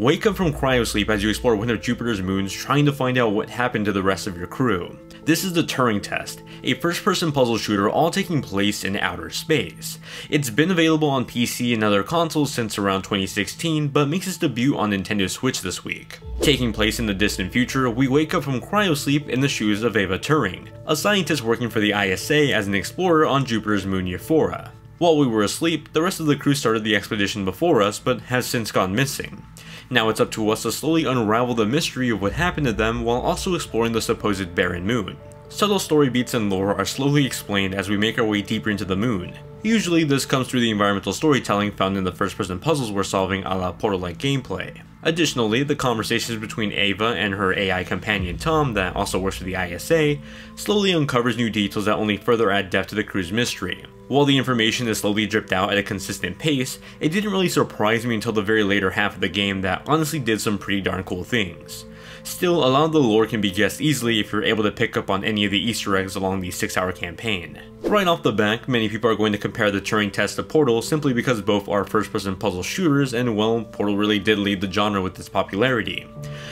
Wake up from cryosleep as you explore one of Jupiter's moons, trying to find out what happened to the rest of your crew. This is the Turing Test, a first-person puzzle shooter all taking place in outer space. It's been available on PC and other consoles since around 2016, but makes its debut on Nintendo Switch this week. Taking place in the distant future, we wake up from cryosleep in the shoes of Ava Turing, a scientist working for the ISA as an explorer on Jupiter's moon Europa. While we were asleep, the rest of the crew started the expedition before us, but has since gone missing. Now it's up to us to slowly unravel the mystery of what happened to them while also exploring the supposed barren moon. Subtle story beats and lore are slowly explained as we make our way deeper into the moon. Usually this comes through the environmental storytelling found in the first-person puzzles we're solving a la Portal-like gameplay. Additionally, the conversations between Ava and her AI companion Tom, that also works for the ISA, slowly uncovers new details that only further add depth to the crew's mystery. While the information is slowly dripped out at a consistent pace, it didn't really surprise me until the very later half of the game that honestly did some pretty darn cool things. Still, a lot of the lore can be guessed easily if you're able to pick up on any of the Easter eggs along the 6-hour campaign. Right off the bat, many people are going to compare the Turing Test to Portal simply because both are first-person puzzle shooters, and well, Portal really did lead the genre with its popularity.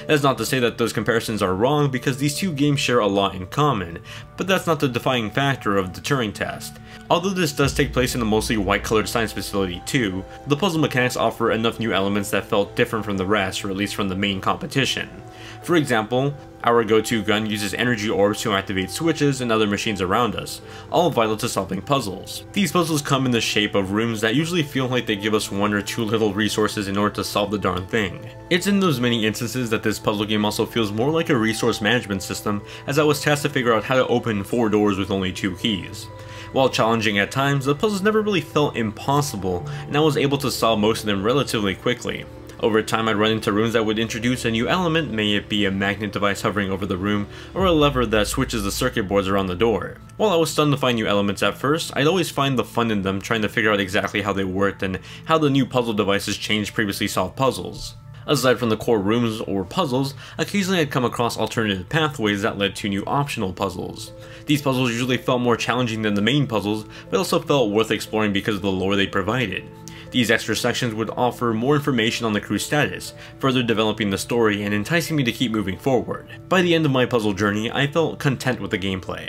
That's not to say that those comparisons are wrong, because these two games share a lot in common, but that's not the defining factor of the Turing Test. Although this does take place in a mostly white-colored science facility too, the puzzle mechanics offer enough new elements that felt different from the rest, or at least from the main competition. For example, our go-to gun uses energy orbs to activate switches and other machines around us, all vital to solving puzzles. These puzzles come in the shape of rooms that usually feel like they give us one or two little resources in order to solve the darn thing. It's in those many instances that this puzzle game also feels more like a resource management system, as I was tasked to figure out how to open 4 doors with only 2 keys. While challenging at times, the puzzles never really felt impossible, and I was able to solve most of them relatively quickly. Over time, I'd run into rooms that would introduce a new element, may it be a magnet device hovering over the room, or a lever that switches the circuit boards around the door. While I was stunned to find new elements at first, I'd always find the fun in them, trying to figure out exactly how they worked and how the new puzzle devices changed previously solved puzzles. Aside from the core rooms or puzzles, occasionally I'd come across alternative pathways that led to new optional puzzles. These puzzles usually felt more challenging than the main puzzles, but also felt worth exploring because of the lore they provided. These extra sections would offer more information on the crew's status, further developing the story and enticing me to keep moving forward. By the end of my puzzle journey, I felt content with the gameplay.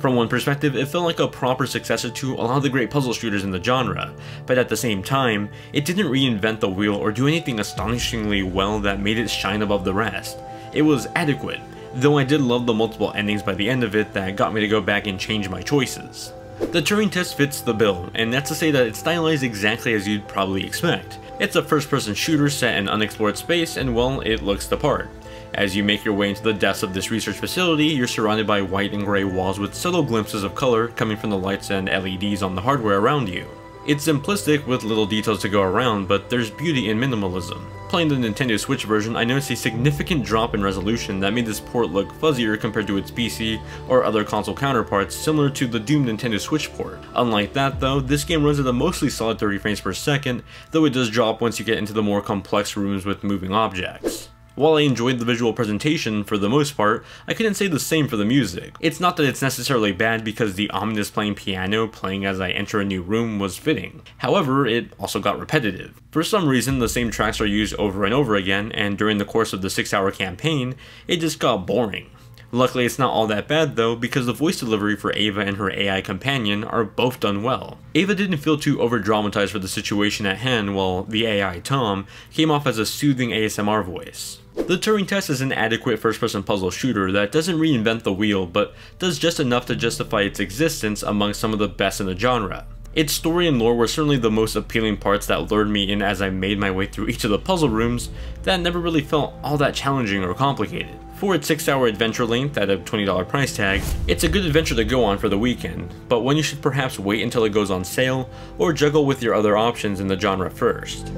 From one perspective, it felt like a proper successor to a lot of the great puzzle shooters in the genre, but at the same time, it didn't reinvent the wheel or do anything astonishingly well that made it shine above the rest. It was adequate, though I did love the multiple endings by the end of it that got me to go back and change my choices. The Turing Test fits the bill, and that's to say that it's stylized exactly as you'd probably expect. It's a first-person shooter set in unexplored space, and well, it looks the part. As you make your way into the depths of this research facility, you're surrounded by white and grey walls with subtle glimpses of color coming from the lights and LEDs on the hardware around you. It's simplistic with little details to go around, but there's beauty in minimalism. Playing the Nintendo Switch version, I noticed a significant drop in resolution that made this port look fuzzier compared to its PC or other console counterparts, similar to the doomed Nintendo Switch port. Unlike that though, this game runs at a mostly solid 30 frames per second, though it does drop once you get into the more complex rooms with moving objects. While I enjoyed the visual presentation for the most part, I couldn't say the same for the music. It's not that it's necessarily bad, because the ominous piano playing as I enter a new room was fitting. However, it also got repetitive. For some reason, the same tracks are used over and over again, and during the course of the 6-hour campaign, it just got boring. Luckily, it's not all that bad though, because the voice delivery for Ava and her AI companion are both done well. Ava didn't feel too over-dramatized for the situation at hand, while the AI Tom came off as a soothing ASMR voice. The Turing Test is an adequate first-person puzzle shooter that doesn't reinvent the wheel, but does just enough to justify its existence among some of the best in the genre. Its story and lore were certainly the most appealing parts that lured me in as I made my way through each of the puzzle rooms that never really felt all that challenging or complicated. For its 6-hour adventure length at a $20 price tag, it's a good adventure to go on for the weekend, but one you should perhaps wait until it goes on sale or juggle with your other options in the genre first.